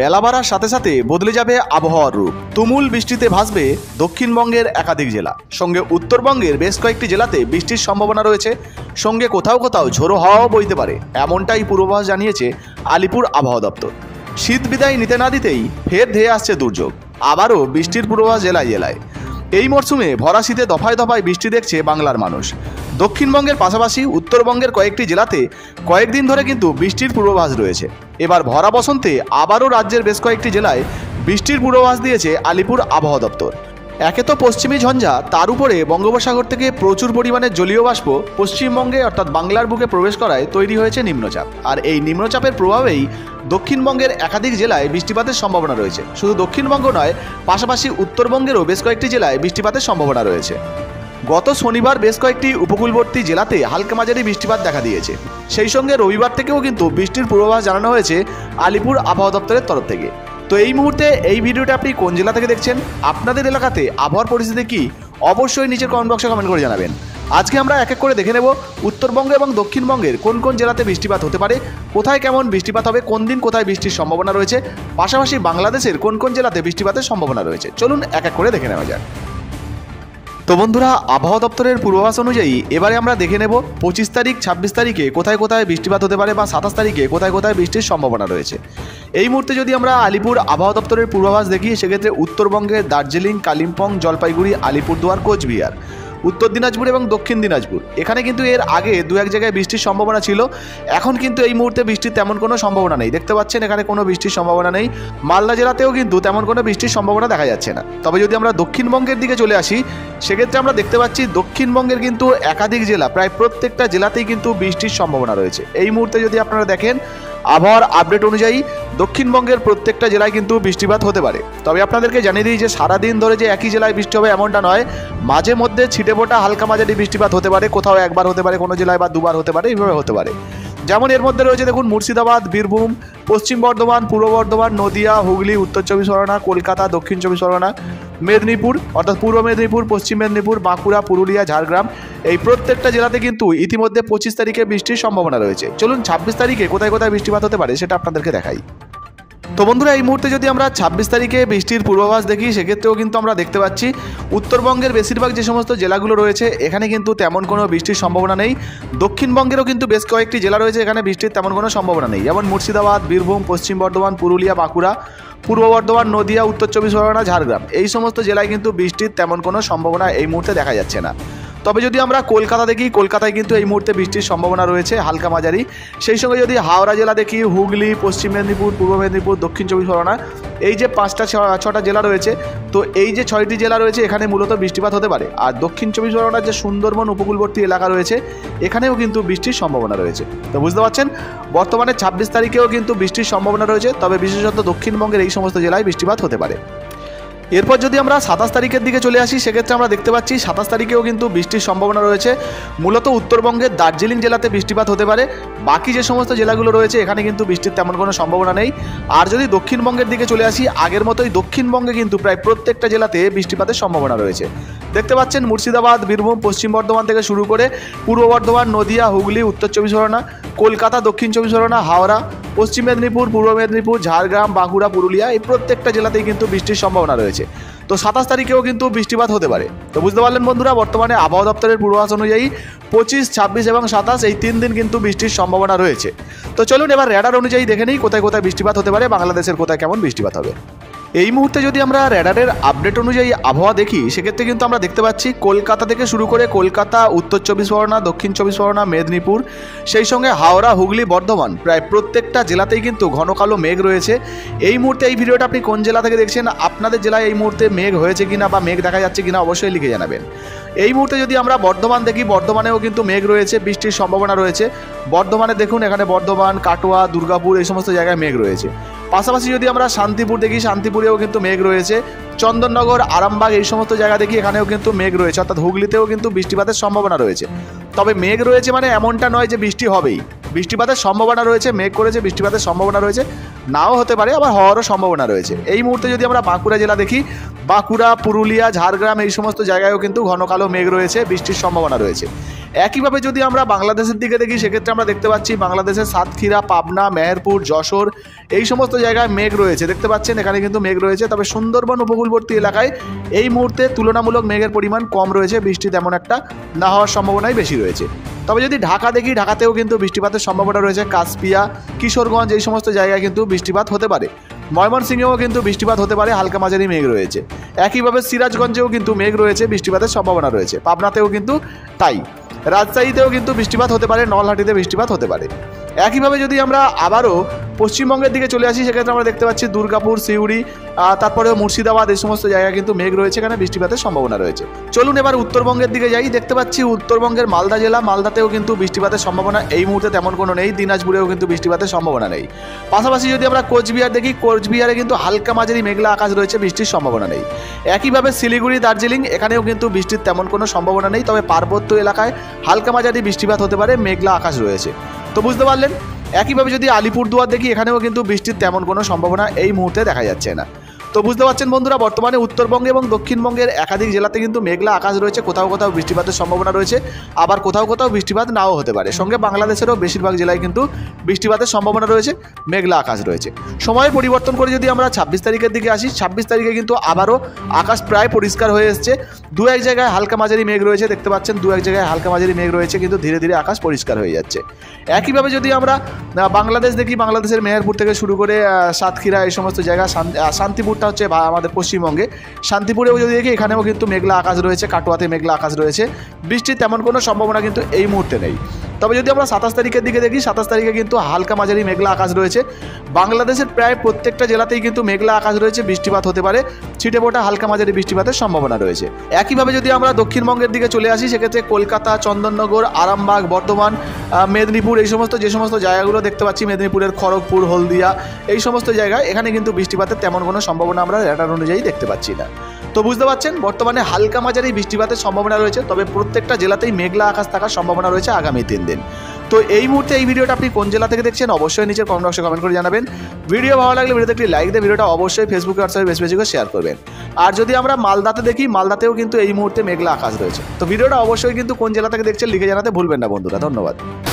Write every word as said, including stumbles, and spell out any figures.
বেলা বাড়ার সাথে সাথে বদলে যাবে আবহাওয়ার রূপ। তুমুল বৃষ্টিতে ভাসবে দক্ষিণবঙ্গের একাধিক জেলা, সঙ্গে উত্তরবঙ্গের বেশ কয়েকটি জেলাতে বৃষ্টির সম্ভাবনা রয়েছে, সঙ্গে কোথাও কোথাও ঝোড়ো হাওয়াও বইতে পারে, এমনটাই পূর্বাভাস জানিয়েছে আলিপুর আবহাওয়া দপ্তর। শীত বিদায় নিতে না দিতেই ফের ধেয়ে আসছে দুর্যোগ, আবারও বৃষ্টির পূর্বাভাস জেলায় জেলায়। এই মরশুমে ভরা শীতে দফায় দফায় বৃষ্টি দেখছে বাংলার মানুষ। দক্ষিণবঙ্গের পাশাপাশি উত্তরবঙ্গের কয়েকটি জেলাতে কয়েকদিন ধরে কিন্তু বৃষ্টির পূর্বাভাস রয়েছে। এবার ভরা বসন্তে আবারও রাজ্যের বেশ কয়েকটি জেলায় বৃষ্টির পূর্বাভাস দিয়েছে আলিপুর আবহাওয়া দপ্তর। একে তো পশ্চিমী ঝঞ্ঝা, তার উপরে বঙ্গোপসাগর থেকে প্রচুর পরিমাণে জলীয় বাষ্প পশ্চিমবঙ্গে অর্থাৎ বাংলার বুকে প্রবেশ করায় তৈরি হয়েছে নিম্নচাপ। আর এই নিম্নচাপের প্রভাবেই দক্ষিণবঙ্গের একাধিক জেলায় বৃষ্টিপাতের সম্ভাবনা রয়েছে। শুধু দক্ষিণবঙ্গ নয়, পাশাপাশি উত্তরবঙ্গেরও বেশ কয়েকটি জেলায় বৃষ্টিপাতের সম্ভাবনা রয়েছে। গত শনিবার বেশ কয়েকটি উপকূলবর্তী জেলাতে হালকা মাঝারি বৃষ্টিপাত দেখা দিয়েছে। সেই সঙ্গে রবিবার থেকেও কিন্তু বৃষ্টির পূর্বাভাস জানানো হয়েছে আলিপুর আবহাওয়া দপ্তরের তরফ থেকে। তো এই মুহূর্তে এই ভিডিওটা আপনি কোন জেলা থেকে দেখছেন, আপনাদের এলাকাতে আবহাওয়ার পরিস্থিতি কী, অবশ্যই নিচের কমেন্ট বক্সে কমেন্ট করে জানাবেন। আজকে আমরা এক এক করে দেখে নেব উত্তরবঙ্গ এবং দক্ষিণবঙ্গের কোন কোন জেলাতে বৃষ্টিপাত হতে পারে, কোথায় কেমন বৃষ্টিপাত হবে, কোন দিন কোথায় বৃষ্টির সম্ভাবনা রয়েছে, পাশাপাশি বাংলাদেশের কোন কোন জেলাতে বৃষ্টিপাতের সম্ভাবনা রয়েছে। চলুন এক এক করে দেখে নেওয়া যাক। তো বন্ধুরা, আবহাওয়া দপ্তরের পূর্বাভাস অনুযায়ী এবারে আমরা দেখে নেব পঁচিশ তারিখ ছাব্বিশ তারিখে কোথায় কোথায় বৃষ্টিপাত হতে পারে বা সাতাশ তারিখে কোথায় কোথায় বৃষ্টির সম্ভাবনা রয়েছে। এই মুহূর্তে যদি আমরা আলিপুর আবহাওয়া দপ্তরের পূর্বাভাস দেখি, সেক্ষেত্রে উত্তরবঙ্গের দার্জিলিং, কালিম্পং, জলপাইগুড়ি, আলিপুরদুয়ার, কোচবিহার, উত্তর দিনাজপুর এবং দক্ষিণ দিনাজপুর, এখানে কিন্তু এর আগে দু এক জায়গায় বৃষ্টির সম্ভাবনা ছিল। এখন কিন্তু এই মুহূর্তে বৃষ্টির তেমন কোনো সম্ভাবনা নেই, দেখতে পাচ্ছেন এখানে কোনো বৃষ্টির সম্ভাবনা নেই। মালদা জেলাতেও কিন্তু তেমন কোনো বৃষ্টির সম্ভাবনা দেখা যাচ্ছে না। তবে যদি আমরা দক্ষিণবঙ্গের দিকে চলে আসি, সেক্ষেত্রে আমরা দেখতে পাচ্ছি দক্ষিণবঙ্গের কিন্তু একাধিক জেলা, প্রায় প্রত্যেকটা জেলাতেই কিন্তু বৃষ্টির সম্ভাবনা রয়েছে। এই মুহূর্তে যদি আপনারা দেখেন আবহাওয়ার আপডেট অনুযায়ী দক্ষিণবঙ্গের প্রত্যেকটা জেলায় কিন্তু বৃষ্টিপাত হতে পারে। তবে আপনাদেরকে জানিয়ে দিই যে সারাদিন ধরে যে একই জেলায় বৃষ্টি হবে এমনটা নয়, মাঝে মধ্যে ছিটেফোঁটা হালকা মাঝারি বৃষ্টিপাত হতে পারে, কোথাও একবার হতে পারে, কোনো জেলায় বা দুবার হতে পারে, এইভাবে হতে পারে। যেমন এর মধ্যে রয়েছে দেখুন মুর্শিদাবাদ, বীরভূম, পশ্চিম বর্ধমান, পূর্ব বর্ধমান, নদিয়া, হুগলি, উত্তর চব্বিশ পরগনা, কলকাতা, দক্ষিণ চব্বিশ পরগনা, মেদিনীপুর অর্থাৎ পূর্ব মেদিনীপুর, পশ্চিম মেদিনীপুর, বাঁকুড়া, পুরুলিয়া, ঝাড়গ্রাম, এই প্রত্যেকটা জেলাতে কিন্তু ইতিমধ্যে পঁচিশ তারিখে বৃষ্টির সম্ভাবনা রয়েছে। চলুন ছাব্বিশ তারিখে কোথায় কোথায় বৃষ্টিপাত হতে পারে সেটা আপনাদেরকে দেখাই। তো বন্ধুরা, এই মুহূর্তে যদি আমরা ছাব্বিশ তারিখে বৃষ্টির পূর্বাভাস দেখি, সেক্ষেত্রেও কিন্তু আমরা দেখতে পাচ্ছি উত্তরবঙ্গের বেশিরভাগ যে সমস্ত জেলাগুলো রয়েছে এখানে কিন্তু তেমন কোনো বৃষ্টির সম্ভাবনা নেই। দক্ষিণবঙ্গেরও কিন্তু বেশ কয়েকটি জেলা রয়েছে এখানে বৃষ্টির তেমন কোনো সম্ভাবনা নেই, যেমন মুর্শিদাবাদ, বীরভূম, পশ্চিম বর্ধমান, পুরুলিয়া, বাঁকুড়া, পূর্ব বর্ধমান, নদিয়া, উত্তর চব্বিশ পরগনা, ঝাড়গ্রাম, এই সমস্ত জেলায় কিন্তু বৃষ্টির তেমন কোনো সম্ভাবনা এই মুহূর্তে দেখা যাচ্ছে না। তবে যদি আমরা কলকাতা দেখি, কলকাতায় কিন্তু এই মুহূর্তে বৃষ্টির সম্ভাবনা রয়েছে হালকা মাঝারি। সেই সঙ্গে যদি হাওড়া জেলা দেখি, হুগলি, পশ্চিম মেদিনীপুর, পূর্ব মেদিনীপুর, দক্ষিণ চব্বিশ পরগনা, এই যে পাঁচটা ছটা জেলা রয়েছে, তো এই যে ছয়টি জেলা রয়েছে এখানে মূলত বৃষ্টিপাত হতে পারে। আর দক্ষিণ চব্বিশ পরগনার যে সুন্দরবন উপকূলবর্তী এলাকা রয়েছে এখানেও কিন্তু বৃষ্টির সম্ভাবনা রয়েছে। তো বুঝতে পারছেন বর্তমানে ছাব্বিশ তারিখেও কিন্তু বৃষ্টির সম্ভাবনা রয়েছে, তবে বিশেষত দক্ষিণবঙ্গের এই সমস্ত জেলায় বৃষ্টিপাত হতে পারে। এরপর যদি আমরা সাতাশ তারিখের দিকে চলে আসি, সেক্ষেত্রে আমরা দেখতে পাচ্ছি সাতাশ তারিখেও কিন্তু বৃষ্টির সম্ভাবনা রয়েছে। মূলত উত্তরবঙ্গের দার্জিলিং জেলাতে বৃষ্টিপাত হতে পারে, বাকি যে সমস্ত জেলাগুলো রয়েছে এখানে কিন্তু বৃষ্টির তেমন কোনো সম্ভাবনা নেই। আর যদি দক্ষিণবঙ্গের দিকে চলে আসি, আগের মতোই দক্ষিণবঙ্গে কিন্তু প্রায় প্রত্যেকটা জেলাতে বৃষ্টিপাতের সম্ভাবনা রয়েছে। দেখতে পাচ্ছেন মুর্শিদাবাদ, বীরভূম, পশ্চিম বর্ধমান থেকে শুরু করে পূর্ব বর্ধমান, নদিয়া, হুগলি, উত্তর চব্বিশ পরগনা, কলকাতা, দক্ষিণ চব্বিশ পরগনা, হাওড়া, পশ্চিম মেদিনীপুর, পূর্ব মেদিনীপুর, ঝাড়গ্রাম, বাঁকুড়া, পুরুলিয়া, এই প্রত্যেকটা জেলাতেই কিন্তু বৃষ্টির সম্ভাবনা রয়েছে। তো সাতাশ তারিখেও কিন্তু বৃষ্টিপাত হতে পারে। তো বুঝতে পারলেন বন্ধুরা, বর্তমানে আবহাওয়া দপ্তরের পূর্বাভাস অনুযায়ী পঁচিশ, ছাব্বিশ এবং সাতাশ এই তিন দিন কিন্তু বৃষ্টির সম্ভাবনা রয়েছে। তো চলুন এবার রেডার অনুযায়ী দেখে নিই কোথায় কোথায় বৃষ্টিপাত হতে পারে, বাংলাদেশের কোথায় কেমন বৃষ্টিপাত হবে। এই মুহূর্তে যদি আমরা রেডারের আপডেট অনুযায়ী আবহাওয়া দেখি, সেক্ষেত্রে কিন্তু আমরা দেখতে পাচ্ছি কলকাতা থেকে শুরু করে কলকাতা, উত্তর চব্বিশ পরগনা, দক্ষিণ চব্বিশ পরগনা, মেদিনীপুর, সেই সঙ্গে হাওড়া, হুগলি, বর্ধমান, প্রায় প্রত্যেকটা জেলাতেই কিন্তু ঘন কালো মেঘ রয়েছে। এই মুহূর্তে এই ভিডিওটা আপনি কোন জেলা থেকে দেখছেন, আপনাদের জেলায় এই মুহূর্তে মেঘ হয়েছে কিনা বা মেঘ দেখা যাচ্ছে কিনা অবশ্যই লিখে জানাবেন। এই মুহূর্তে যদি আমরা বর্ধমান দেখি, বর্ধমানেও কিন্তু মেঘ রয়েছে, বৃষ্টির সম্ভাবনা রয়েছে। বর্ধমানে দেখুন এখানে বর্ধমান, কাটোয়া, দুর্গাপুর, এই সমস্ত জায়গায় মেঘ রয়েছে। পাশাপাশি যদি আমরা শান্তিপুর দেখি, শান্তিপুরেও কিন্তু মেঘ রয়েছে। চন্দননগর, আরামবাগ, এই সমস্ত জায়গা দেখি এখানেও কিন্তু মেঘ রয়েছে, অর্থাৎ হুগলিতেও কিন্তু বৃষ্টিপাতের সম্ভাবনা রয়েছে। তবে মেঘ রয়েছে মানে এমনটা নয় যে বৃষ্টি হবেই, বৃষ্টিপাতের সম্ভাবনা রয়েছে, মেঘ করেছে, বৃষ্টিপাতের সম্ভাবনা রয়েছে, নাও হতে পারে আবার হওয়ারও সম্ভাবনা রয়েছে। এই মুহূর্তে যদি আমরা বাঁকুড়া জেলা দেখি, বাঁকুড়া, পুরুলিয়া, ঝাড়গ্রাম এই সমস্ত জায়গায়ও কিন্তু ঘন কালো মেঘ রয়েছে, বৃষ্টির সম্ভাবনা রয়েছে। একইভাবে যদি আমরা বাংলাদেশের দিকে দেখি, সেক্ষেত্রে আমরা দেখতে পাচ্ছি বাংলাদেশের সাতক্ষীরা, পাবনা, মেহেরপুর, যশোর এই সমস্ত জায়গায় মেঘ রয়েছে। দেখতে পাচ্ছেন এখানে কিন্তু মেঘ রয়েছে, তবে সুন্দরবন উপকূলবর্তী এলাকায় এই মুহূর্তে তুলনামূলক মেঘের পরিমাণ কম রয়েছে, বৃষ্টি তেমন একটা না হওয়ার সম্ভাবনাই বেশি রয়েছে। তবে যদি ঢাকা দেখি, ঢাকাতেও কিন্তু বৃষ্টিপাতের সম্ভাবনা রয়েছে, কাশপিয়া, কিশোরগঞ্জ এই সমস্ত জায়গায় কিন্তু বৃষ্টিপাত হতে পারে। ময়মনসিংহেও কিন্তু বৃষ্টিপাত হতে পারে, হালকা মাঝারি মেঘ রয়েছে। একইভাবে সিরাজগঞ্জেও কিন্তু মেঘ রয়েছে, বৃষ্টিপাতের সম্ভাবনা রয়েছে, পাবনাতেও কিন্তু তাই। রাজশাহীতেও কিন্তু বৃষ্টিপাত হতে পারে, নলহাটিতে বৃষ্টিপাত হতে পারে। একইভাবে যদি আমরা আবারও পশ্চিমবঙ্গের দিকে চলে আসি, সেক্ষেত্রে আমরা দেখতে পাচ্ছি দুর্গাপুর, সিউড়ি, তারপরেও মুর্শিদাবাদ এই সমস্ত জায়গায় কিন্তু মেঘ রয়েছে, এখানে বৃষ্টিপাতের সম্ভাবনা রয়েছে। চলুন এবার উত্তরবঙ্গের দিকে যাই। দেখতে পাচ্ছি উত্তরবঙ্গের মালদা জেলা, মালদাতেও কিন্তু বৃষ্টিপাতের সম্ভাবনা এই মুহূর্তে তেমন কোনো নেই। দিনাজপুরেও কিন্তু বৃষ্টিপাতের সম্ভাবনা নেই। পাশাপাশি যদি আমরা কোচবিহার দেখি, কোচবিহারে কিন্তু হালকা মাঝারি মেঘলা আকাশ রয়েছে, বৃষ্টির সম্ভাবনা নেই। একইভাবে শিলিগুড়ি, দার্জিলিং এখানেও কিন্তু বৃষ্টির তেমন কোনো সম্ভাবনা নেই, তবে পার্বত্য এলাকায় হালকা মাঝারি বৃষ্টিপাত হতে পারে, মেঘলা আকাশ রয়েছে। তো বুঝতে পারলেন। একইভাবে যদি আলিপুরদুয়ার দেখি, এখানেও কিন্তু বৃষ্টির তেমন কোনো সম্ভাবনা এই মুহূর্তে দেখা যাচ্ছে না। তো বুঝতে পারছেন বন্ধুরা, বর্তমানে উত্তরবঙ্গে এবং দক্ষিণবঙ্গের একাধিক জেলাতে কিন্তু মেঘলা আকাশ রয়েছে, কোথাও কোথাও বৃষ্টিপাতের সম্ভাবনা রয়েছে, আবার কোথাও কোথাও বৃষ্টিপাত নাও হতে পারে। সঙ্গে বাংলাদেশেরও বেশিরভাগ জেলায় কিন্তু বৃষ্টিপাতের সম্ভাবনা রয়েছে, মেঘলা আকাশ রয়েছে। সময় পরিবর্তন করে যদি আমরা ছাব্বিশ তারিখের দিকে আসি, ছাব্বিশ তারিখে কিন্তু আবারও আকাশ প্রায় পরিষ্কার হয়ে এসছে। দু এক জায়গায় হালকা মাঝারি মেঘ রয়েছে, দেখতে পাচ্ছেন দু এক জায়গায় হালকা মাঝারি মেঘ রয়েছে, কিন্তু ধীরে ধীরে আকাশ পরিষ্কার হয়ে যাচ্ছে। একইভাবে যদি আমরা বাংলাদেশ দেখি, বাংলাদেশের মেহেরপুর থেকে শুরু করে সাতক্ষীরা এই সমস্ত জায়গা, শান্তিপুর হচ্ছে আমাদের পশ্চিমবঙ্গে, শান্তিপুরেও যদি দেখি এখানেও কিন্তু মেঘলা আকাশ রয়েছে, কাটোয়াতে মেঘলা আকাশ রয়েছে, বৃষ্টির তেমন কোনো সম্ভাবনা কিন্তু এই মুহূর্তে নেই। তবে যদি আমরা সাতাশ তারিখের দিকে দেখি, সাতাশ তারিখে কিন্তু হালকা মাঝারি মেঘলা আকাশ রয়েছে, বাংলাদেশের প্রায় প্রত্যেকটা জেলাতেই কিন্তু মেঘলা আকাশ রয়েছে, বৃষ্টিপাত হতে পারে, ছিটেফোঁটা হালকা মাঝারি বৃষ্টিপাতের সম্ভাবনা রয়েছে। একইভাবে যদি আমরা দক্ষিণবঙ্গের দিকে চলে আসি, সেক্ষেত্রে কলকাতা, চন্দননগর, আরামবাগ, বর্ধমান, মেদিনীপুর এই সমস্ত যে সমস্ত জায়গাগুলো দেখতে পাচ্ছি, মেদিনীপুরের খড়গপুর, হলদিয়া এই সমস্ত জায়গায়, এখানে কিন্তু বৃষ্টিপাতের তেমন কোনো সম্ভাবনা আমরা রেডার অনুযায়ী দেখতে পাচ্ছি না। তো বুঝতে পারছেন, বর্তমানে হালকা মাঝারি বৃষ্টিপাতের সম্ভাবনা রয়েছে, তবে প্রত্যেকটা জেলাতেই মেঘলা আকাশ থাকার সম্ভাবনা রয়েছে আগামী তিন দিন। তো এই মুহূর্তে এই ভিডিওটা আপনি কোন জেলা থেকে দেখছেন অবশ্যই নিচের কমেন্ট বক্সে কমেন্ট করে জানাবেন। ভিডিও ভালো লাগলে ভিডিওতে একটি লাইক দিয়ে ভিডিওটা অবশ্যই ফেসবুকে, হোয়াটসঅ্যাপে বেশি বেশি করে শেয়ার করবেন। আর যদি আমরা মালদাতে দেখি, মালদাতেও কিন্তু এই মুহূর্তে মেঘলা আকাশ রয়েছে। তো ভিডিওটা অবশ্যই কিন্তু কোন জেলা থেকে দেখছেন লিখে জানাতে ভুলবেন না বন্ধুরা। ধন্যবাদ।